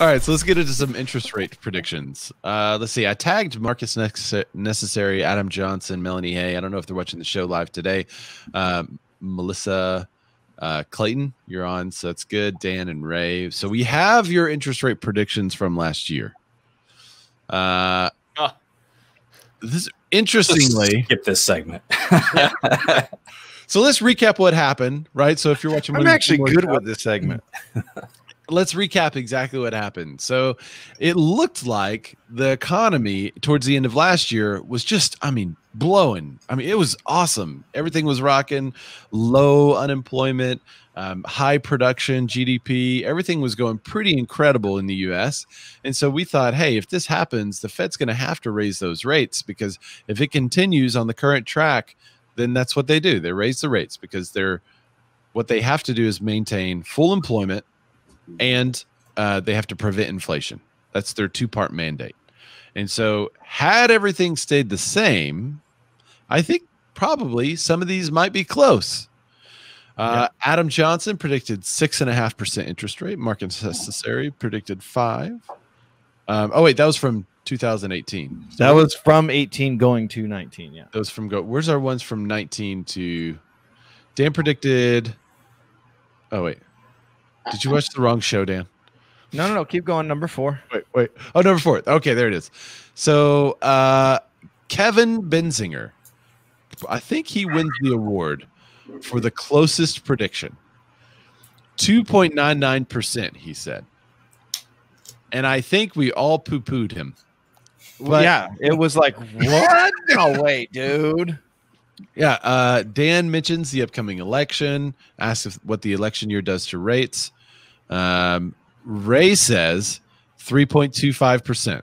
All right, so let's get into some interest rate predictions. Let's see. I tagged Marcus Necessary, Adam Johnson, Melanie Hay. I don't know if they're watching the show live today. Melissa Clayton, you're on, so that's good. Dan and Ray. So we have your interest rate predictions from last year. This interestingly, skip this segment. So let's recap what happened, right? So if you're watching, I'm actually good with this segment. Let's recap exactly what happened. So it looked like the economy towards the end of last year was just, I mean, blowing. I mean, it was awesome. Everything was rocking, low unemployment, high production, GDP. Everything was going pretty incredible in the US. And so we thought, hey, if this happens, the Fed's going to have to raise those rates, because if it continues on the current track, then that's what they do. They raise the rates, because they're, what they have to do is maintain full employment, and they have to prevent inflation. That's their two-part mandate. And so had everything stayed the same, I think probably some of these might be close. Yeah. Adam Johnson predicted 6.5% interest rate. Marcus Necessary predicted 5. Oh, wait, that was from 2018. So that was from 18 going to 19, yeah. That was from go. Where's our ones from 19 to... Dan predicted... Oh, wait. Did you watch the wrong show, Dan? No, no, no. Keep going. Number 4. Wait, wait. Oh, number 4. Okay, there it is. So Kevin Benzinger, I think he wins the award for the closest prediction. 2.99%, he said. And I think we all poo-pooed him. But yeah, it was like, what? No way, dude. Yeah, Dan mentions the upcoming election, asks if, what the election year does to rates. Ray says 3.25%.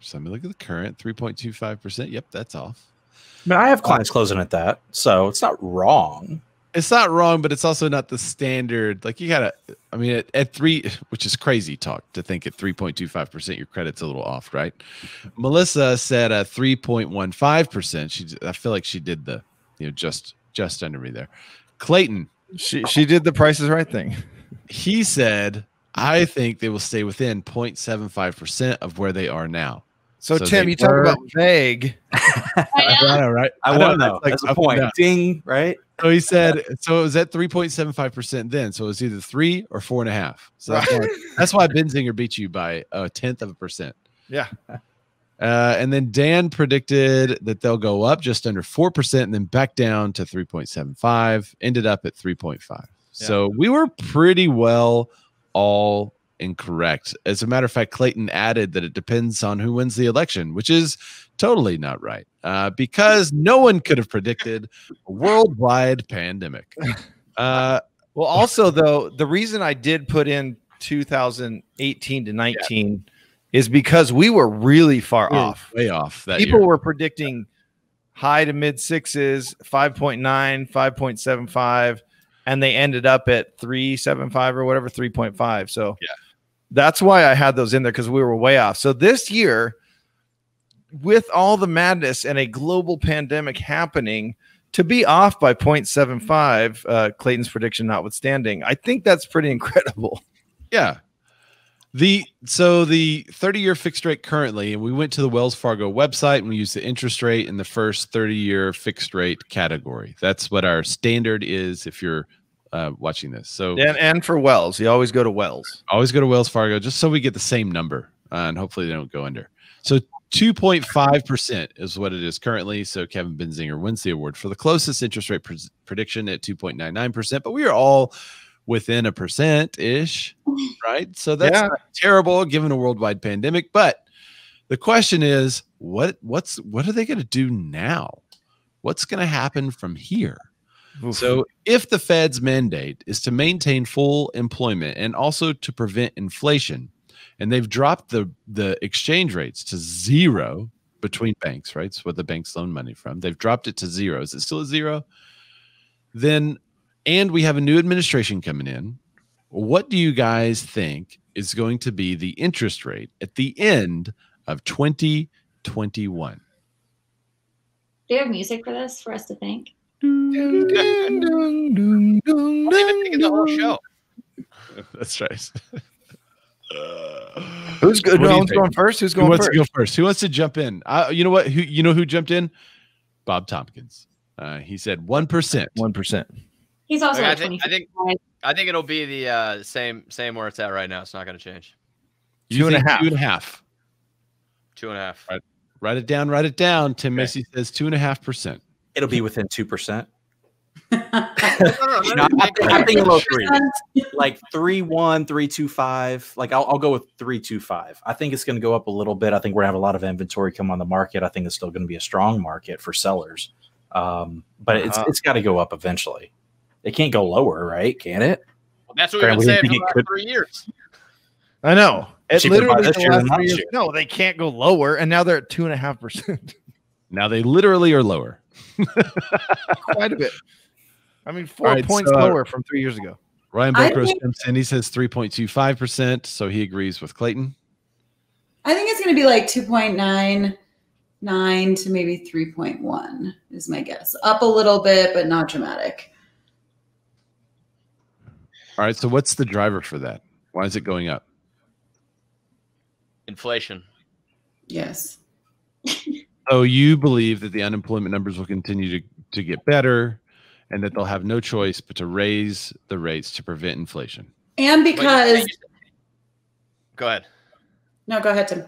So let me look at the current, 3.25%. Yep, that's off. I mean, I have clients closing at that, so it's not wrong. It's not wrong, but it's also not the standard. Like, you gotta, I mean, at 3, which is crazy talk to think at 3.25%, your credit's a little off, right? Melissa said 3.15%. I feel like she did the, you know, just under me there. Clayton, she did the Price is Right thing. He said, I think they will stay within 0.75% of where they are now. So Tim, you talk about vague. I know, right? I want to know. That's a point. Ding, right? So he said, so it was at 3.75% then. So it was either 3 or 4.5. So that's why Benzinger beat you by 0.1%. Yeah. And then Dan predicted that they'll go up just under 4% and then back down to 3.75. Ended up at 3.5. Yeah. So we were pretty well all incorrect. As a matter of fact, Clayton added that it depends on who wins the election, which is totally not right, because no one could have predicted a worldwide pandemic. Well, also, though, the reason I did put in 2018 to 19 is because we were really far off. Way off. That people were predicting high to mid 6s, 5.9, 5.75, and they ended up at 3.75 or whatever, 3.5. So yeah. That's why I had those in there, because we were way off. So this year, with all the madness and a global pandemic happening, to be off by 0.75, Clayton's prediction notwithstanding, I think that's pretty incredible. Yeah. So the 30-year fixed rate currently, and we went to the Wells Fargo website and we used the interest rate in the first 30-year fixed rate category. That's what our standard is if you're watching this. So and for Wells, you always go to Wells. Always go to Wells Fargo, just so we get the same number, and hopefully they don't go under. So 2.5% is what it is currently. So Kevin Benzinger wins the award for the closest interest rate prediction at 2.99%, but we are all within 1%-ish, right? So that's not terrible given a worldwide pandemic. But the question is, what are they going to do now? What's going to happen from here? Oof. So if the Fed's mandate is to maintain full employment and also to prevent inflation, and they've dropped the exchange rates to 0 between banks, right? It's what the banks loan money from. They've dropped it to 0. Is it still at 0? Then, and we have a new administration coming in. What do you guys think is going to be the interest rate at the end of 2021? Do you have music for this, for us to think? I don't even think of the whole show. That's right. Who's good? No one's going first. Who's going first? Who wants to go first? Who wants to jump in? You know what? You know who jumped in? Bob Tompkins. He said 1%. 1%. He's also. I think it'll be the same where it's at right now. It's not going to change. Two and a half. 2.5. Right. Write it down. Write it down. Tim Missy says 2.5%. It'll be within 2%. I'm thinking low three, like 3.1, 3.25. Like I'll go with 3.25. I think it's going to go up a little bit. I think we're gonna have a lot of inventory come on the market. I think it's still going to be a strong market for sellers, but it's got to go up eventually. It can't go lower, right? Can it? Well, that's what we've been saying for the last 3 years. I know. It literally the last 3 years. No, they can't go lower, and now they're at 2.5%. Now they literally are lower. Quite a bit. I mean, 4 points lower from 3 years ago. Ryan Bokros jumps in. He says 3.25%, so he agrees with Clayton. I think it's going to be like 2.99 to maybe 3.1 is my guess. Up a little bit, but not dramatic. All right, so what's the driver for that? Why is it going up? Inflation. Yes. So you believe that the unemployment numbers will continue to get better, and that they'll have no choice but to raise the rates to prevent inflation. And because... Wait, go ahead. No, go ahead, Tim.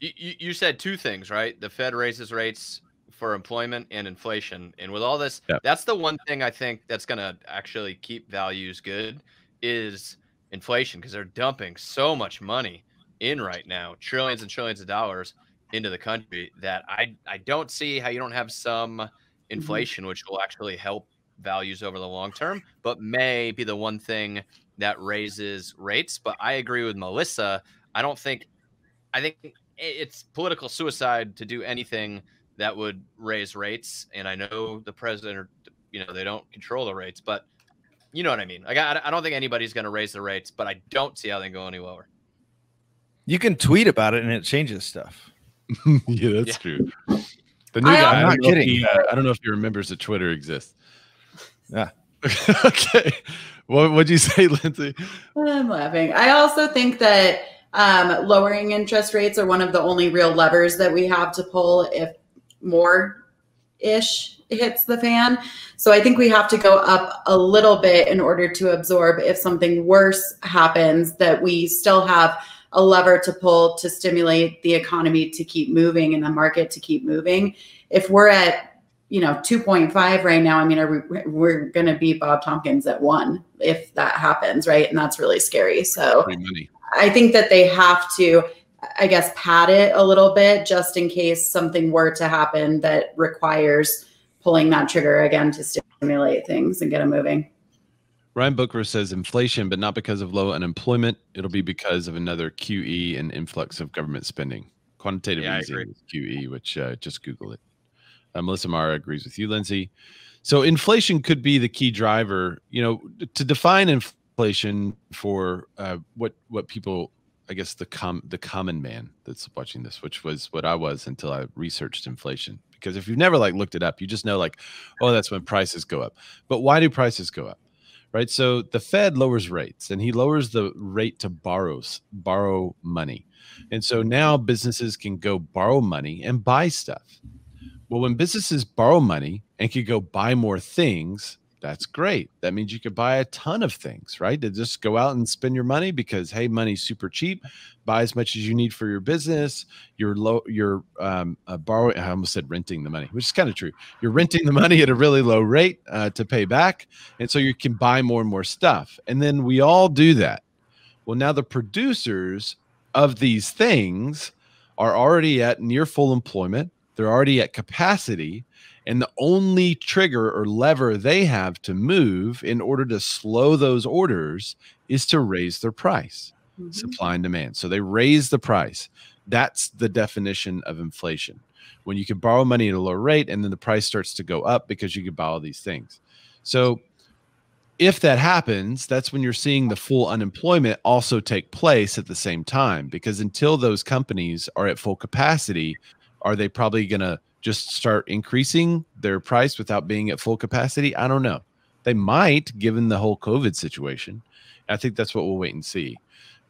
You said two things, right? The Fed raises rates for employment and inflation. And with all this, that's the one thing I think that's going to actually keep values good is inflation, because they're dumping so much money in right now, trillions and trillions of dollars into the country, that I don't see how you don't have some inflation, which will actually help values over the long term, but may be the one thing that raises rates. But I agree with Melissa. I think it's political suicide to do anything that would raise rates. And I know the president, you know, they don't control the rates, but you know what I mean? Like, I don't think anybody's going to raise the rates, but I don't see how they go any lower. You can tweet about it and it changes stuff. Yeah, that's true. The new guy, I'm not kidding. I don't know if he remembers that Twitter exists. Yeah. Okay. What would you say, Lindsay? I'm laughing. I also think that lowering interest rates are one of the only real levers that we have to pull if more-ish hits the fan. So I think we have to go up a little bit in order to absorb if something worse happens, that we still have a lever to pull to stimulate the economy to keep moving and the market to keep moving. If we're at, you know, 2.5 right now, I mean, we're going to be Bob Tompkins at 1 if that happens, right? And that's really scary. So I think that they have to, I guess, pad it a little bit just in case something were to happen that requires pulling that trigger again to stimulate things and get them moving. Ryan Booker says inflation, but not because of low unemployment. It'll be because of another QE and influx of government spending. Quantitative easing is QE, which just Google it. Melissa Mara agrees with you, Lindsay. So inflation could be the key driver. You know, to define inflation for what people, I guess the common man that's watching this, which was what I was until I researched inflation. Because if you've never like looked it up, you just know like, oh, that's when prices go up. But why do prices go up? Right. So the Fed lowers rates, and he lowers the rate to borrow money. And so now businesses can go borrow money and buy stuff. Well, when businesses borrow money and can go buy more things, that's great. That means you could buy a ton of things, right? To just go out and spend your money because, hey, money's super cheap. Buy as much as you need for your business. You're low. You're borrowing. I almost said renting the money, which is kind of true. You're renting the money at a really low rate to pay back, and so you can buy more and more stuff. And then we all do that. Well, now the producers of these things are already at near full employment. They're already at capacity. And the only trigger or lever they have to move in order to slow those orders is to raise their price, supply and demand. So they raise the price. That's the definition of inflation. When you can borrow money at a low rate and then the price starts to go up because you can buy all these things. So if that happens, that's when you're seeing the full unemployment also take place at the same time, because until those companies are at full capacity, are they probably going to just start increasing their price without being at full capacity? I don't know. They might, given the whole COVID situation. I think that's what we'll wait and see.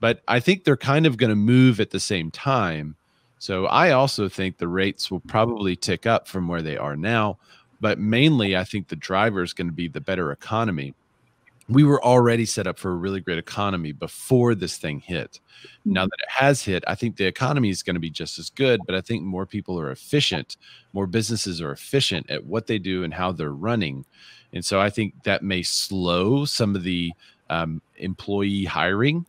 But I think they're kind of going to move at the same time. So I also think the rates will probably tick up from where they are now. But mainly, I think the driver is going to be the better economy. We were already set up for a really great economy before this thing hit. Now that it has hit, I think the economy is going to be just as good, but I think more people are efficient. More businesses are efficient at what they do and how they're running. And so I think that may slow some of the employee hiring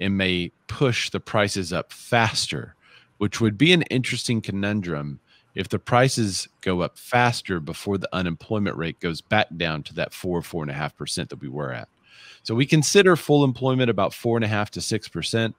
and may push the prices up faster, which would be an interesting conundrum if the prices go up faster before the unemployment rate goes back down to that 4.5% that we were at. So we consider full employment about 4.5 to 6%.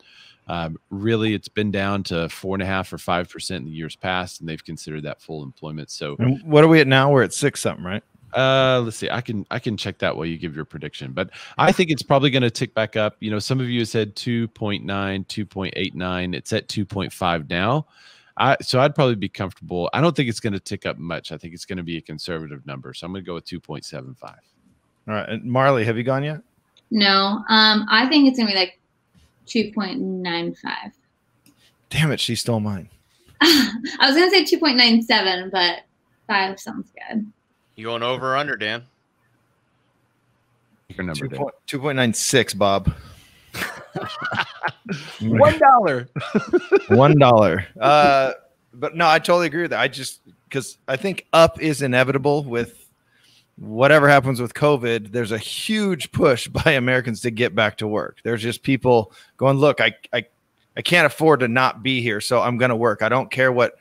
Really, it's been down to 4.5 or 5% in the years past, and they've considered that full employment. So, and what are we at now? We're at 6 something, right? Let's see. I can check that while you give your prediction, but I think it's probably going to tick back up. You know, some of you said 2.9, 2.89. It's at 2.5 now. So I'd probably be comfortable. I don't think it's going to tick up much. I think it's going to be a conservative number. So I'm going to go with 2.75. All right. And Marley, have you gone yet? No. I think it's going to be like 2.95. Damn it. She stole mine. I was going to say 2.97, but 5 sounds good. You going over or under, Dan? Your number, 2.96, Bob. $1. $1. But no, I totally agree with that. I just, because I think up is inevitable with whatever happens with COVID. There's a huge push by Americans to get back to work. There's just people going, look, I can't afford to not be here, so I'm going to work. I don't care what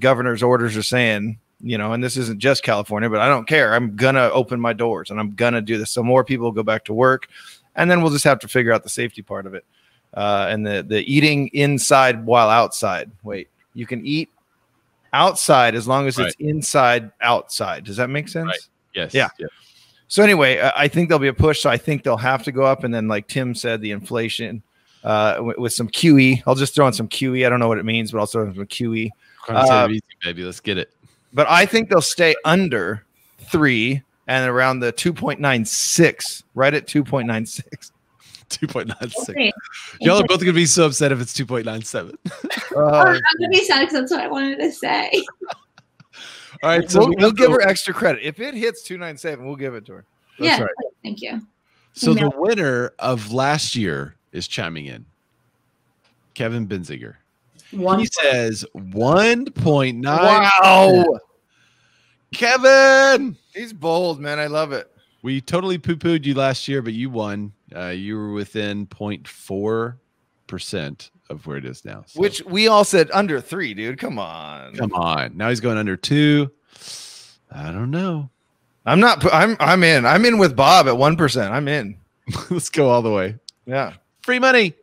governor's orders are saying. You know, and this isn't just California, but I don't care. I'm going to open my doors and I'm going to do this. So more people go back to work, and then we'll just have to figure out the safety part of it. And the eating inside while outside. Wait, you can eat outside as long as it's inside outside. Does that make sense? Right. Yes. Yeah. Yes. So anyway, I think there'll be a push. So I think they'll have to go up. And then like Tim said, the inflation with some QE. I'll just throw in some QE. I don't know what it means, but I'll throw in some QE. Easy, baby. Let's get it. But I think they'll stay under 3 and around the 2.96, right at 2.96. 2.96. Y'all are both going to be so upset if it's 2.97. I'm going to be sad because that's what I wanted to say. All right. So we'll give her extra credit. If it hits 2.97, we'll give it to her. That's right. Thank you. So the winner of last year is chiming in. Kevin Benzinger. He says 1.9. Wow. Kevin. He's bold, man. I love it. We totally poo-pooed you last year, but you won. You were within 0.4% of where it is now. So. Which we all said under 3, dude. Come on. Come on. Now he's going under 2. I don't know. I'm not. I'm in. I'm in with Bob at 1%. I'm in. Let's go all the way. Yeah. Free money.